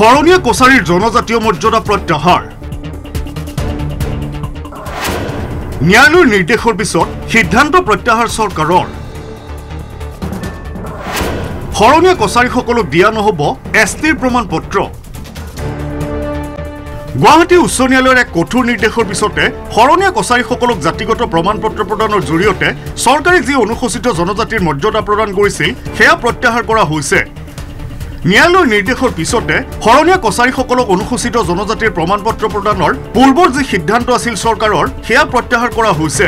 খৰণীয়া কোছাৰীৰ জনজাতীয় মৰ্যাদা প্ৰত্যাহাৰ ন্যায়ালয়ৰ নিৰ্দেশৰ পিছত সিদ্ধান্ত প্ৰত্যাহাৰ চৰকাৰৰ খৰণীয়া কোছাৰীসকলক দিয়া নহব এছটিৰ প্ৰমাণপত্ৰ গুৱাহাটী উচ্চ ন্যায়ালয়ৰ এক কঠোৰ নিৰ্দেশৰ পিছতে খৰণীয়া কোছাৰীসকলক জাতিগত প্ৰমাণপত্ৰ প্ৰদানৰ জৰিয়তে চৰকাৰে যি অনুসূচিত জনজাতিৰ মৰ্যাদা প্ৰদান কৰিছিল সেয়া প্ৰত্যাহাৰ কৰা হৈছে ন্যায়ালয়ৰ নিৰ্দেশৰ পিছতে খৰণীয়া কোছাৰীসকলক অনুসূচিত জনজাতিৰ প্ৰমাণপত্ৰ প্ৰদানৰ পূৰ্বৰ যি সিদ্ধান্ত আছিল চৰকাৰৰ সেয়া প্ৰত্যাহাৰ কৰা হৈছে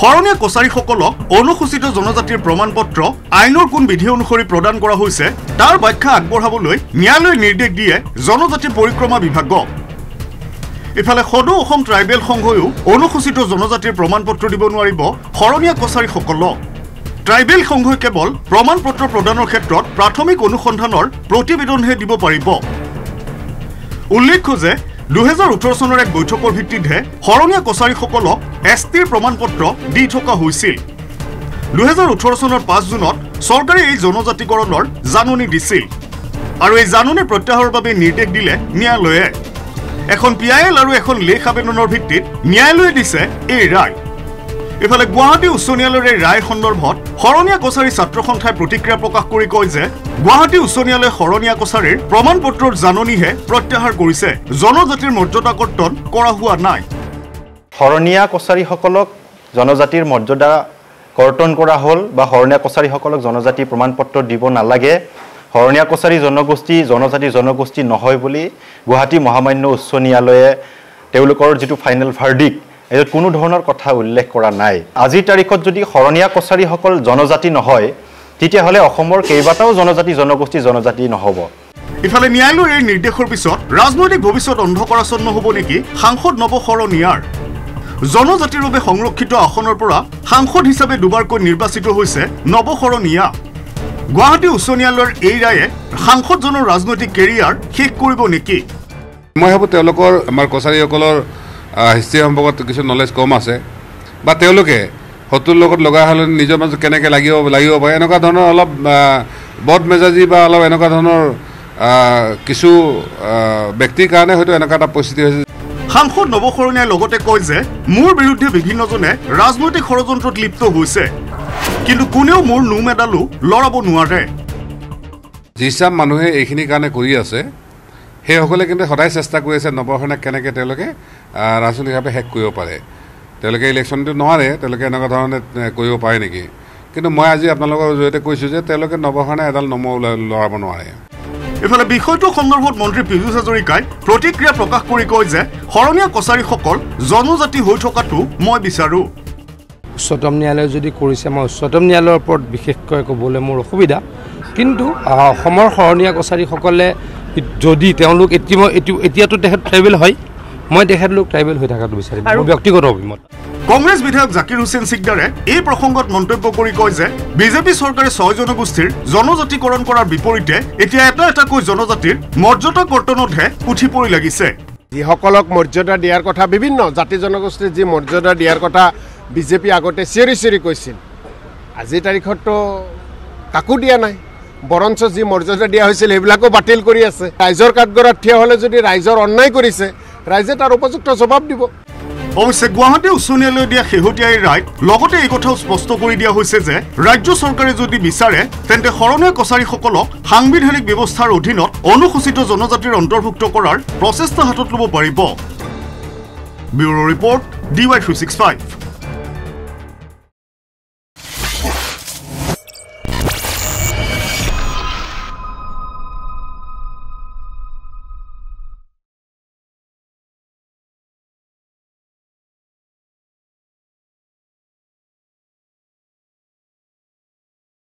খৰণীয়া কোছাৰীসকলক অনুসূচিত জনজাতিৰ প্ৰমাণপত্ৰ আইনৰ কোন বিধি অনুসৰি প্ৰদান কৰা হৈছে তাৰ ব্যাখ্যা আগবঢ়াবলৈ ন্যায়ালয়ে নিৰ্দেশ দিয়ে জনজাতি পৰিক্ৰমা বিভাগ ইফালে সদৌ অসম ট্ৰাইবেল সংঘয়ো অনুসূচিত জনজাতিৰ প্ৰমাণপত্ৰ দিব নোৱাৰিব খৰণীয়া কোছাৰীসকলক ট্ৰাইবেল সংঘই কেৱল প্ৰমাণপত্ৰ প্ৰদানৰ ক্ষেত্ৰত প্ৰাথমিক অনুসন্ধানৰ প্ৰতিবেদনহে দিব পাৰিব উল্লেখ্য যে 2018 চনৰ এক বৈঠকৰ ভিত্তিতে খৰণীয়া কোছাৰীসকলক এছটিৰ প্ৰমাণপত্ৰ দি থকা হৈছিল 2018 চনৰ 5 জুনত চৰকাৰে এই জনজাতিকৰণৰ জাননী দিছিল আৰু এই জাননী প্ৰত্যাহাৰৰ বাবে নিৰ্দেশ দিলে ন্যায়ালয়ে এখন পিআইএল আৰু এখন লেখ আবেদনৰ ভিত্তিত ন্যায়ালয়ে দিছে এই ৰায় ইফালে গুৱাহাটী উচ্চ ন্যায়ালয়ৰ ৰায় সন্দৰ্ভত খৰণীয়া কোছাৰী ছাত্ৰ সংঘই প্ৰতিক্ৰিয়া প্ৰকাশ কৰি কয় যে গুৱাহাটী উচ্চ ন্যায়ালয়ে খৰণীয়া কোছাৰীৰ প্ৰমাণপত্ৰৰ জাননীহে প্ৰত্যাহাৰ কৰিছে জনজাতিৰ মৰ্যাদা কৰ্তন কৰা হোৱা নাই খৰণীয়া কোছাৰীসকলক জনজাতিৰ মৰ্যাদা কৰ্তন কৰা হল বা খৰণীয়া কোছাৰীসকলক জনজাতি প্ৰমাণপত্ৰ দিব নালাগে খৰণীয়া কোছাৰী জনগোষ্ঠী জনজাতি নহয় বুলি গুৱাহাটী মহামান্য উচ্চ ন্যায়ালয়ে তেওঁলোকৰ যেটো ফাইনাল ভাৰ্ডিক্ট এত কোনো ধৰণৰ কথা উল্লেখ কৰা নাই আজি তাৰিখত যদি খৰণীয়া কোছাৰীসকল জনজাতি নহয় তেতিয়া হলে অসমৰ কেইবাটাও জনজাতি নহব ইফালে ন্যায়ালয়ৰ এই নিৰ্দেশৰ পিছত ৰাজনৈতিক ভৱিষ্যত অন্ধকাৰাচ্ছন্ন হ'ব নেকি সাংসদ নৱ খৰণীয়াৰ জনজাতিৰ বাবে সংৰক্ষিত আসনৰ পৰা সাংসদ হিচাপে দুবাৰকৈ নিৰ্বাচিত হৈছে নৱ খৰণীয়া গুৱাহাটী উচ্চ ন্যায়ালয়ৰ এই ৰায়ে সাংসদজনৰ ৰাজনৈতিক কেৰিয়াৰ শেষ কৰিব নেকি মই হ'ব তেওঁলোকৰ আমাৰ কোছাৰীসকলৰ হিষ্ট্ৰী সম্পৰ্কত কিছু নলেজ কম আছে বা তেওঁলোকে হতুৰ লগত লগা হলে নিজৰ মাজত কেনেকৈ লাগিব পাৰে এনেকুৱা ধৰণৰ অলপ বদ মেজাজি বা অলপ এনেকুৱা ধৰণৰ কিছু ব্যক্তিৰ কাৰণে হয়তো এনেকুৱা এটা পৰিস্থিতি হৈছে সাংসদ নৱ খৰণীয়াই লগতে কয় যে মোৰ বিৰুদ্ধে বিভিন্নজনে ৰাজনৈতিক ষড়যন্ত্ৰত লিপ্ত হৈছে কিন্তু কোনেও মোৰ নোম এডালো লৰাব নোৱাৰে যিসব মানুহে এইখিনি কাৰণে কৰি আছে সেই সকলে কিন্তু সদায় চেষ্টা কৰি আছে নৱ খৰণীয়াক কেনেকৈ তেওঁলোকে ৰাজনৈতিকভাৱে হেক কৰিব পাৰে তেওঁলোকে ইলেকশ্যনটো নোৱাৰে তেওঁলোকে এনেকুৱা ধৰণে কৰিব পাৰে নেকি কিন্তু মই আজি আপোনালোকৰ জৰিয়তে কৈছোঁ যে তেওঁলোকে নৱ খৰণীয়া এডাল নম লৰাব নোৱাৰে ইফালে বিষয়টো সন্দৰ্ভত মন্ত্ৰী পীযুষ হাজৰিকাই প্ৰতিক্ৰিয়া প্ৰকাশ কৰি কয় যে খৰণীয়া কোছাৰীসকল জনজাতি হৈ থকাটো মই বিচাৰোঁ উচ্চতম ন্যায়ালয়ে যদি কৰিছে মই উচ্চতম ন্যায়ালয়ৰ ওপৰত বিশেষকৈ ক'বলৈ মোৰ অসুবিধা কিন্তু অসমৰ খৰণীয়া কোছাৰীসকলে যদি তেওঁলোক এতিয়াতো তেখেত ট্ৰাইবেল হয় মই তেখেতলোক ট্ৰাইবেল হৈ থকাটো বিচাৰিম আৰু ব্যক্তিগত অভিমত কংগ্ৰেছ বিধায়ক জাকিৰ হুছেইন চিকদাৰে এই প্ৰসংগত মন্তব্য কৰি কয় যে বিজেপি চৰকাৰে ৬ জনগোষ্ঠীৰ জনজাতিকৰণ কৰাৰ বিপৰীতে এতিয়া এটা জনজাতিৰ মৰ্যাদা কৰ্তনতহে উঠি পৰি লাগিছে যিসকলক মৰ্যাদা দিয়াৰ কথা বিভিন্ন জাতি জনগোষ্ঠীৰ যি মৰ্যাদা দিয়াৰ কথা বিজেপি আগতে চিৰি কৈছিল আজিৰ তাৰিখতো কাকো দিয়া নাই বৰঞ্চ যি মৰ্যাদা দিয়া হৈছিল সেইবিলাকো বাতিল কৰি আছে ৰাইজৰ কাঠগড়াত থিয় হলে যদি ৰাইজৰ অন্যায় কৰিছে ৰাইজে তাৰ উপযুক্ত জবাব দিব অৱশ্যে গুৱাহাটী উচ্চ ন্যায়ালয়ে দিয়া শেহতীয়া ৰায় লগতে এই কথাও স্পষ্ট কৰি দিয়া হৈছে যে ৰাজ্য চৰকাৰে যদি বিচাৰে তেন্তে খৰণীয়া কোছাৰীসকলক সাংবিধানিক ব্যৱস্থাৰ অধীনত অনুসূচিত জনজাতিৰ অন্তৰ্ভুক্ত কৰাৰ প্ৰচেষ্টা হাতত ল'ব পাৰিব ব্যুৰ' ৰিপৰ্ট DY365